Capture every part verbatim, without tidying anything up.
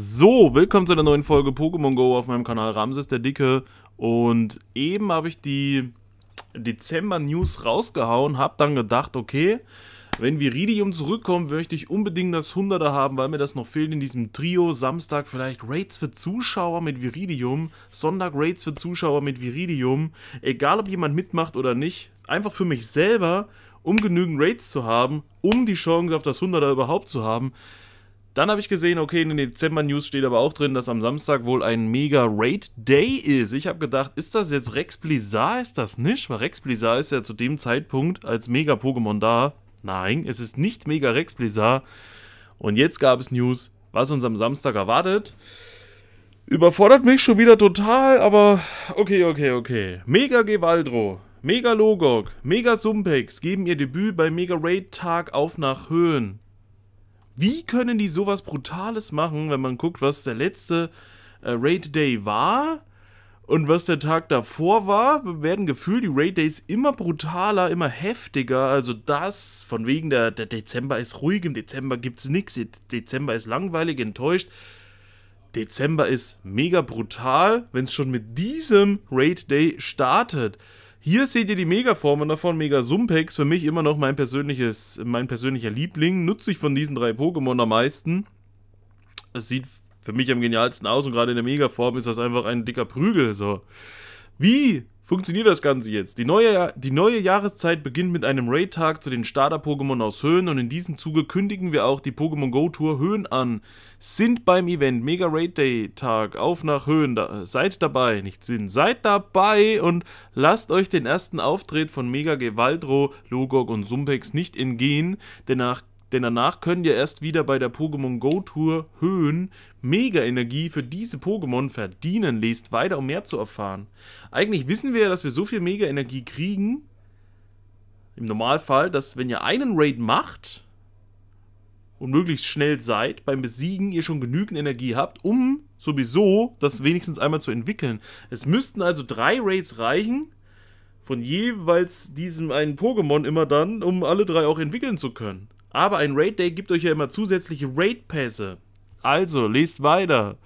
So, willkommen zu einer neuen Folge Pokémon Go auf meinem Kanal Ramses der Dicke. Und eben habe ich die Dezember-News rausgehauen, habe dann gedacht, okay, wenn Viridium zurückkommt, möchte ich unbedingt das hunderter haben, weil mir das noch fehlt in diesem Trio. Samstag vielleicht Raids für Zuschauer mit Viridium, Sonntag Raids für Zuschauer mit Viridium. Egal, ob jemand mitmacht oder nicht, einfach für mich selber, um genügend Raids zu haben, um die Chance auf das hunderter überhaupt zu haben. Dann habe ich gesehen, okay, in den Dezember-News steht aber auch drin, dass am Samstag wohl ein Mega-Raid-Day ist. Ich habe gedacht, ist das jetzt Rex Blizzard? Ist das nicht? Weil Rex Blizzard ist ja zu dem Zeitpunkt als Mega-Pokémon da. Nein, es ist nicht Mega-Rex Blizzard. Und jetzt gab es News, was uns am Samstag erwartet. Überfordert mich schon wieder total, aber okay, okay, okay. Mega-Gewaldro, Mega-Logok, Mega-Sumpex geben ihr Debüt bei Mega-Raid-Tag auf nach Hoenn. Wie können die sowas Brutales machen, wenn man guckt, was der letzte äh, Raid-Day war und was der Tag davor war? Werden gefühlt die Raid-Days immer brutaler, immer heftiger. Also das, von wegen der, der Dezember ist ruhig, im Dezember gibt's nichts, Dezember ist langweilig, enttäuscht. Dezember ist mega brutal, wenn es schon mit diesem Raid-Day startet. Hier seht ihr die Megaformen davon, Mega-Sumpex, für mich immer noch mein persönliches, mein persönlicher Liebling, nutze ich von diesen drei Pokémon am meisten. Es sieht für mich am genialsten aus und gerade in der Megaform ist das einfach ein dicker Prügel, so. Wie funktioniert das Ganze jetzt? Die neue, die neue Jahreszeit beginnt mit einem Raid-Tag zu den Starter-Pokémon aus Hoenn und in diesem Zuge kündigen wir auch die Pokémon Go Tour Hoenn an. Sind beim Event Mega-Raid-Day-Tag auf nach Hoenn, da, seid dabei, nicht Sinn, seid dabei und lasst euch den ersten Auftritt von Mega-Gewaldro, Lohgock und Sumpex nicht entgehen, denn, nach, denn danach könnt ihr erst wieder bei der Pokémon Go Tour Hoenn Mega-Energie für diese Pokémon verdienen. Lest weiter, um mehr zu erfahren. Eigentlich wissen wir ja, dass wir so viel Mega-Energie kriegen, im Normalfall, dass wenn ihr einen Raid macht und möglichst schnell seid, beim Besiegen ihr schon genügend Energie habt, um sowieso das wenigstens einmal zu entwickeln. Es müssten also drei Raids reichen, von jeweils diesem einen Pokémon immer dann, um alle drei auch entwickeln zu können. Aber ein Raid-Day gibt euch ja immer zusätzliche Raid-Pässe. Also, lest weiter.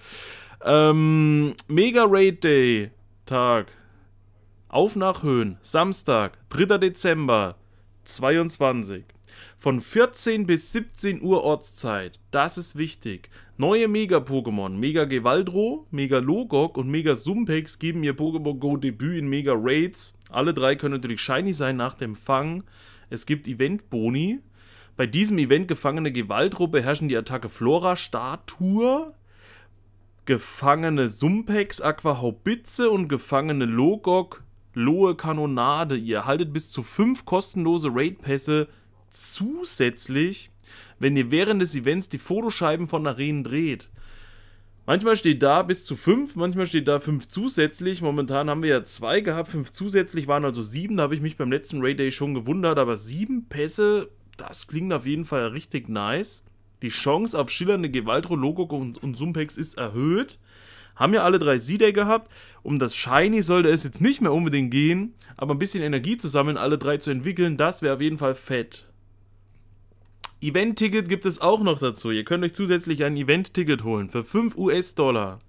Ähm, Mega Raid Day Tag. Auf nach Hoenn. Samstag, dritter Dezember zweitausendzweiundzwanzig. Von vierzehn bis siebzehn Uhr Ortszeit. Das ist wichtig. Neue Mega-Pokémon. Mega-Gewaldro, Mega-Logok und Mega-Sumpex geben ihr Pokémon Go Debüt in Mega-Raids. Alle drei können natürlich shiny sein nach dem Fang. Es gibt Event-Boni. Bei diesem Event gefangene Gewaldro beherrschen die Attacke Flora Statue, gefangene Sumpex, Aqua Haubitze und gefangene Lohgock, Lohe Kanonade. Ihr erhaltet bis zu fünf kostenlose Raid-Pässe zusätzlich, wenn ihr während des Events die Fotoscheiben von Arenen dreht. Manchmal steht da bis zu fünf, manchmal steht da fünf zusätzlich. Momentan haben wir ja zwei gehabt, fünf zusätzlich waren also sieben. Da habe ich mich beim letzten Raid-Day schon gewundert, aber sieben Pässe... Das klingt auf jeden Fall richtig nice. Die Chance auf schillernde Gewaldro, Lohgock und, und Sumpex ist erhöht. Haben ja alle drei Seeder gehabt. Um das Shiny sollte es jetzt nicht mehr unbedingt gehen. Aber ein bisschen Energie zu sammeln, alle drei zu entwickeln, das wäre auf jeden Fall fett. Event-Ticket gibt es auch noch dazu. Ihr könnt euch zusätzlich ein Event-Ticket holen. Für fünf US-Dollar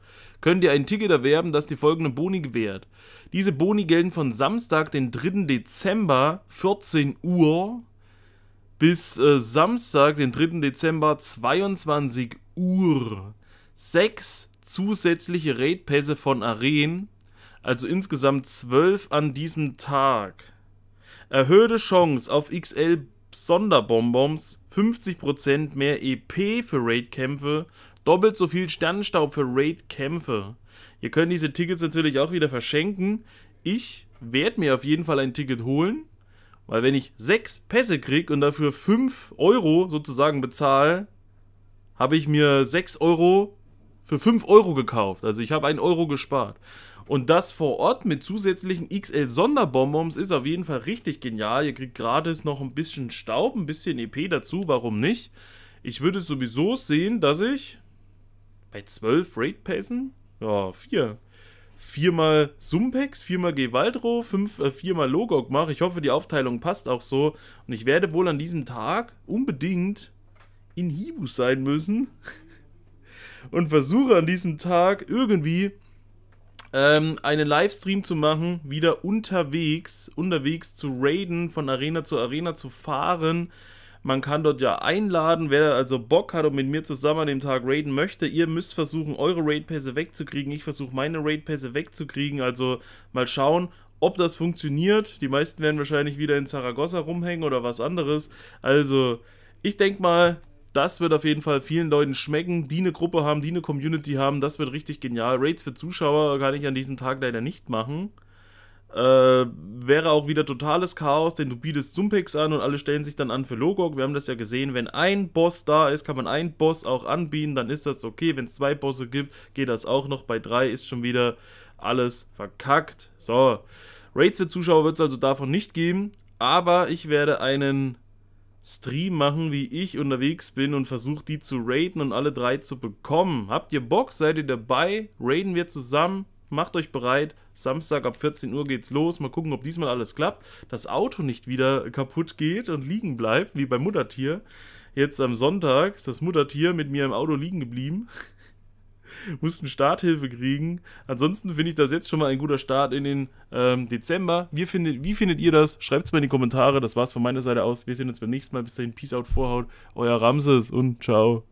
könnt ihr ein Ticket erwerben, das die folgenden Boni gewährt. Diese Boni gelten von Samstag, den dritten Dezember, vierzehn Uhr. Bis äh, Samstag, den dritten Dezember, zweiundzwanzig Uhr. Sechs zusätzliche Raid-Pässe von Arenen, also insgesamt zwölf an diesem Tag. Erhöhte Chance auf X L Sonderbonbons, fünfzig Prozent mehr E P für Raid-Kämpfe, doppelt so viel Sternenstaub für Raid-Kämpfe. Ihr könnt diese Tickets natürlich auch wieder verschenken. Ich werde mir auf jeden Fall ein Ticket holen. Weil wenn ich sechs Pässe kriege und dafür fünf Euro sozusagen bezahle, habe ich mir sechs Euro für fünf Euro gekauft. Also ich habe einen Euro gespart. Und das vor Ort mit zusätzlichen X L-Sonderbonbons ist auf jeden Fall richtig genial. Ihr kriegt gratis noch ein bisschen Staub, ein bisschen E P dazu, warum nicht? Ich würde sowieso sehen, dass ich bei zwölf Raid-Pässen, ja, vier... viermal Sumpex, viermal Gewaldro, viermal äh, Lohgock mache. Ich hoffe, die Aufteilung passt auch so. Und ich werde wohl an diesem Tag unbedingt in Hibus sein müssen, und versuche an diesem Tag irgendwie ähm, einen Livestream zu machen, wieder unterwegs, unterwegs zu raiden, von Arena zu Arena zu fahren. Man kann dort ja einladen, wer also Bock hat und mit mir zusammen an dem Tag raiden möchte. Ihr müsst versuchen, eure Raid-Pässe wegzukriegen. Ich versuche, meine Raid-Pässe wegzukriegen. Also mal schauen, ob das funktioniert. Die meisten werden wahrscheinlich wieder in Zaragoza rumhängen oder was anderes. Also ich denke mal, das wird auf jeden Fall vielen Leuten schmecken, die eine Gruppe haben, die eine Community haben. Das wird richtig genial. Raids für Zuschauer kann ich an diesem Tag leider nicht machen. Äh, wäre auch wieder totales Chaos, denn du bietest Sumpex an und alle stellen sich dann an für Lohgock. Wir haben das ja gesehen, wenn ein Boss da ist, kann man einen Boss auch anbieten, dann ist das okay. Wenn es zwei Bosse gibt, geht das auch noch. Bei drei ist schon wieder alles verkackt. So, Raids für Zuschauer wird es also davon nicht geben, aber ich werde einen Stream machen, wie ich unterwegs bin und versuche die zu raiden und alle drei zu bekommen. Habt ihr Bock? Seid ihr dabei? Raiden wir zusammen? Macht euch bereit, Samstag ab vierzehn Uhr geht's los. Mal gucken, ob diesmal alles klappt. Das Auto nicht wieder kaputt geht und liegen bleibt, wie beim Muttertier. Jetzt am Sonntag ist das Muttertier mit mir im Auto liegen geblieben. Mussten Starthilfe kriegen. Ansonsten finde ich das jetzt schon mal ein guter Start in den ähm, Dezember. Wie findet, wie findet ihr das? Schreibt es mir in die Kommentare. Das war's von meiner Seite aus. Wir sehen uns beim nächsten Mal. Bis dahin, Peace out, Vorhaut. Euer Ramses und ciao.